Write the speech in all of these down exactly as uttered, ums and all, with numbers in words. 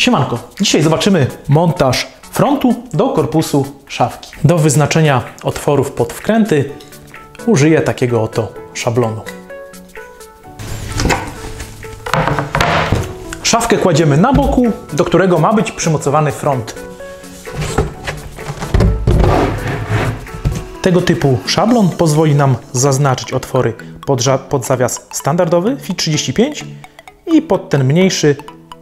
Siemanko, dzisiaj zobaczymy montaż frontu do korpusu szafki. Do wyznaczenia otworów pod wkręty użyję takiego oto szablonu. Szafkę kładziemy na boku, do którego ma być przymocowany front. Tego typu szablon pozwoli nam zaznaczyć otwory pod, pod zawias standardowy F I trzydzieści pięć i pod ten mniejszy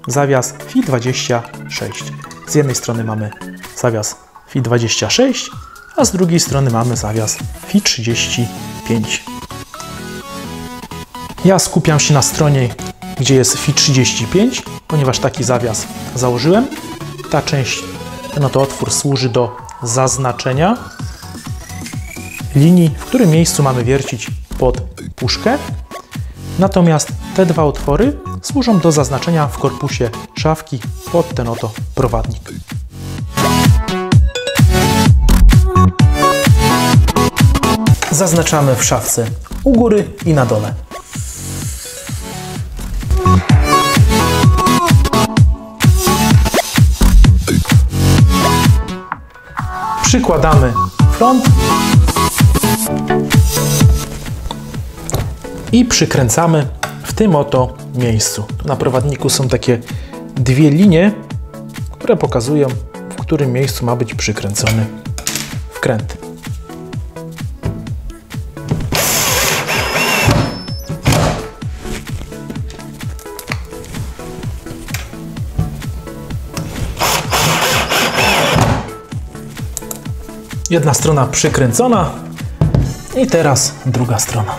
zawias F I dwadzieścia sześć. Z jednej strony mamy zawias F I dwadzieścia sześć, a z drugiej strony mamy zawias F I trzydzieści pięć. Ja skupiam się na stronie, gdzie jest F I trzydzieści pięć, ponieważ taki zawias założyłem. Ta część, ten oto otwór służy do zaznaczenia linii, w którym miejscu mamy wiercić pod puszkę. Natomiast te dwa otwory służą do zaznaczenia w korpusie szafki pod ten oto prowadnik. Zaznaczamy w szafce u góry i na dole. Przykładamy front i przykręcamy w tym oto miejscu. Tu na prowadniku są takie dwie linie, które pokazują, w którym miejscu ma być przykręcony wkręt. Jedna strona przykręcona i teraz druga strona.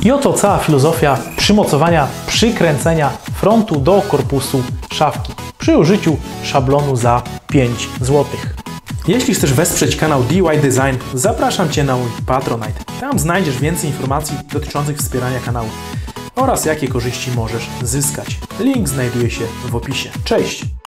I oto cała filozofia przymocowania, przykręcenia frontu do korpusu szafki przy użyciu szablonu za pięć złotych. Jeśli chcesz wesprzeć kanał D I Y Design, zapraszam Cię na mój Patreonite. Tam znajdziesz więcej informacji dotyczących wspierania kanału oraz jakie korzyści możesz zyskać. Link znajduje się w opisie. Cześć!